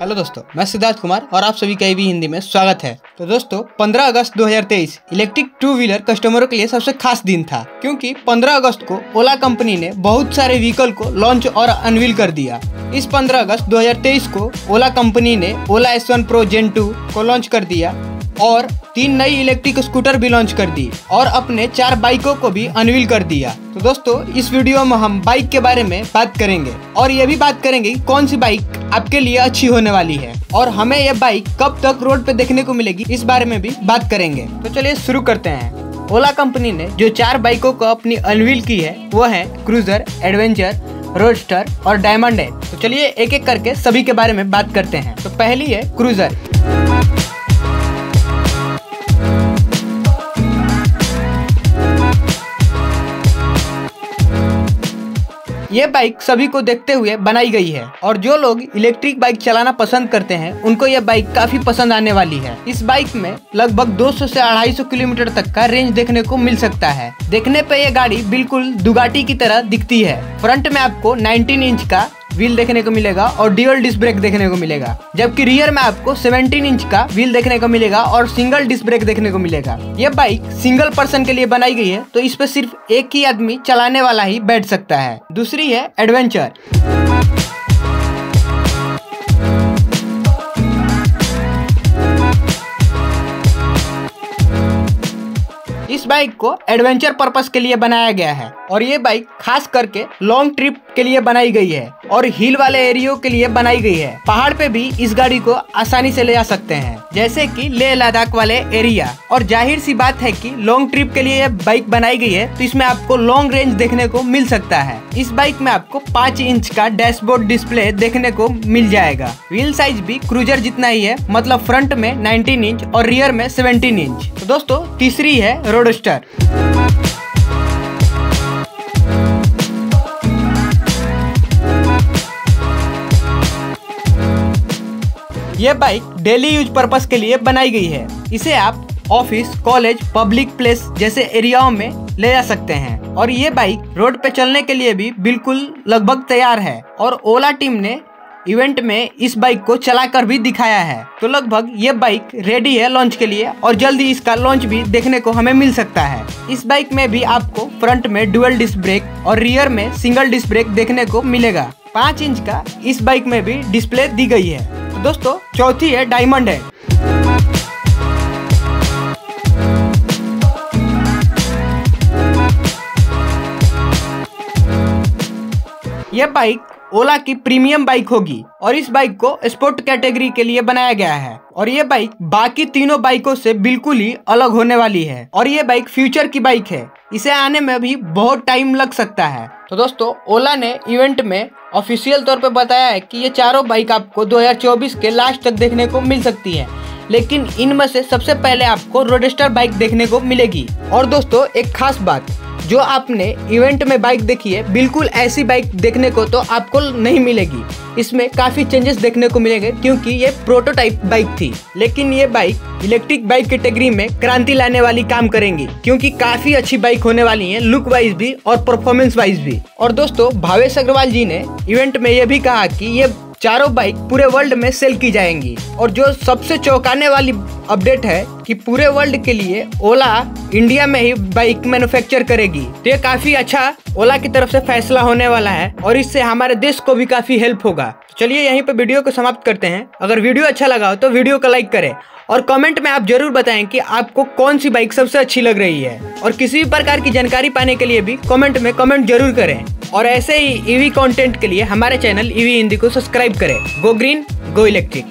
Hello दोस्तों, मैं सिद्धार्थ कुमार और आप सभी का ईवी हिंदी में स्वागत है। तो दोस्तों 15 अगस्त 2023 इलेक्ट्रिक टू व्हीलर कस्टमरों के लिए सबसे खास दिन था, क्योंकि 15 अगस्त को ओला कंपनी ने बहुत सारे व्हीकल को लॉन्च और अनवील कर दिया। इस 15 अगस्त 2023 को ओला कंपनी ने ओला S1 Pro Gen 2 को लॉन्च कर दिया और 3 नई इलेक्ट्रिक स्कूटर भी लॉन्च कर दी और अपने 4 बाइकों को भी अनवील कर दिया। तो दोस्तों इस वीडियो में हम बाइक के बारे में बात करेंगे और ये भी बात करेंगे कि कौन सी बाइक आपके लिए अच्छी होने वाली है और हमें यह बाइक कब तक रोड पे देखने को मिलेगी, इस बारे में भी बात करेंगे। तो चलिए शुरू करते हैं। ओला कंपनी ने जो 4 बाइकों को अपनी अनवील की है वो है क्रूजर, एडवेंचर, रोडस्टर और डायमंडहेड। तो चलिए एक एक करके सभी के बारे में बात करते हैं। तो पहली है क्रूजर। ये बाइक सभी को देखते हुए बनाई गई है और जो लोग इलेक्ट्रिक बाइक चलाना पसंद करते हैं उनको यह बाइक काफी पसंद आने वाली है। इस बाइक में लगभग 200 से 250 किलोमीटर तक का रेंज देखने को मिल सकता है। देखने पे यह गाड़ी बिल्कुल दुगाटी की तरह दिखती है। फ्रंट में आपको 19 इंच का व्हील देखने को मिलेगा और ड्यूअल डिस्क ब्रेक देखने को मिलेगा, जबकि रियर में आपको 17 इंच का व्हील देखने को मिलेगा और सिंगल डिस्क ब्रेक देखने को मिलेगा। यह बाइक सिंगल पर्सन के लिए बनाई गई है, तो इस पर सिर्फ एक ही आदमी चलाने वाला ही बैठ सकता है। दूसरी है एडवेंचर। इस बाइक को एडवेंचर पर्पस के लिए बनाया गया है और ये बाइक खास करके लॉन्ग ट्रिप के लिए बनाई गई है और हिल वाले एरियो के लिए बनाई गई है। पहाड़ पे भी इस गाड़ी को आसानी से ले जा सकते हैं, जैसे कि लेह लद्दाख वाले एरिया। और जाहिर सी बात है कि लॉन्ग ट्रिप के लिए ये बाइक बनाई गई है, तो इसमें आपको लॉन्ग रेंज देखने को मिल सकता है। इस बाइक में आपको 5 इंच का डैशबोर्ड डिस्प्ले देखने को मिल जाएगा। व्हील साइज भी क्रूजर जितना ही है, मतलब फ्रंट में 19 इंच और रियर में 17 इंच। तो दोस्तों तीसरी है रोडस्टर। ये बाइक डेली यूज पर्पस के लिए बनाई गई है। इसे आप ऑफिस, कॉलेज, पब्लिक प्लेस जैसे एरियाओं में ले जा सकते हैं और ये बाइक रोड पे चलने के लिए भी बिल्कुल लगभग तैयार है। और ओला टीम ने इवेंट में इस बाइक को चलाकर भी दिखाया है, तो लगभग ये बाइक रेडी है लॉन्च के लिए और जल्दी इसका लॉन्च भी देखने को हमें मिल सकता है। इस बाइक में भी आपको फ्रंट में डुअल डिस्क ब्रेक और रियर में सिंगल डिस्क ब्रेक देखने को मिलेगा। 5 इंच का इस बाइक में भी डिस्प्ले दी गई है। दोस्तों चौथी है डायमंडहेड। यह बाइक ओला की प्रीमियम बाइक होगी और इस बाइक को स्पोर्ट कैटेगरी के लिए बनाया गया है और ये बाइक बाकी तीनों बाइकों से बिल्कुल ही अलग होने वाली है और ये बाइक फ्यूचर की बाइक है, इसे आने में भी बहुत टाइम लग सकता है। तो दोस्तों ओला ने इवेंट में ऑफिशियल तौर पर बताया है कि ये चारों बाइक आपको 2024 के लास्ट तक देखने को मिल सकती है, लेकिन इनमें से सबसे पहले आपको रोडस्टर बाइक देखने को मिलेगी। और दोस्तों एक खास बात, जो आपने इवेंट में बाइक देखी है बिल्कुल ऐसी बाइक देखने को तो आपको नहीं मिलेगी। इसमें काफ़ी चेंजेस देखने को मिलेंगे क्योंकि ये प्रोटोटाइप बाइक थी, लेकिन ये बाइक इलेक्ट्रिक बाइक कैटेगरी में क्रांति लाने वाली काम करेंगी क्योंकि काफ़ी अच्छी बाइक होने वाली है, लुक वाइज भी और परफॉर्मेंस वाइज भी। और दोस्तों भावेश अग्रवाल जी ने इवेंट में ये भी कहा कि ये चारों बाइक पूरे वर्ल्ड में सेल की जाएंगी और जो सबसे चौंकाने वाली अपडेट है कि पूरे वर्ल्ड के लिए ओला इंडिया में ही बाइक मैन्युफैक्चर करेगी। तो ये काफी अच्छा ओला की तरफ से फैसला होने वाला है और इससे हमारे देश को भी काफी हेल्प होगा। चलिए यहीं पे वीडियो को समाप्त करते हैं। अगर वीडियो अच्छा लगा हो तो वीडियो को लाइक करें और कमेंट में आप जरूर बताएं कि आपको कौन सी बाइक सबसे अच्छी लग रही है। और किसी भी प्रकार की जानकारी पाने के लिए भी कमेंट में कमेंट जरूर करें और ऐसे ही ईवी कंटेंट के लिए हमारे चैनल ईवी हिंदी को सब्सक्राइब करें। Go green, go electric.